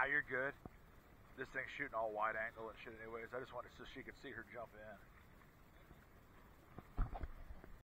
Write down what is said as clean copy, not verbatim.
Nah, you're good. This thing's shooting all wide angle and shit anyways. I just wanted so she could see her jump in.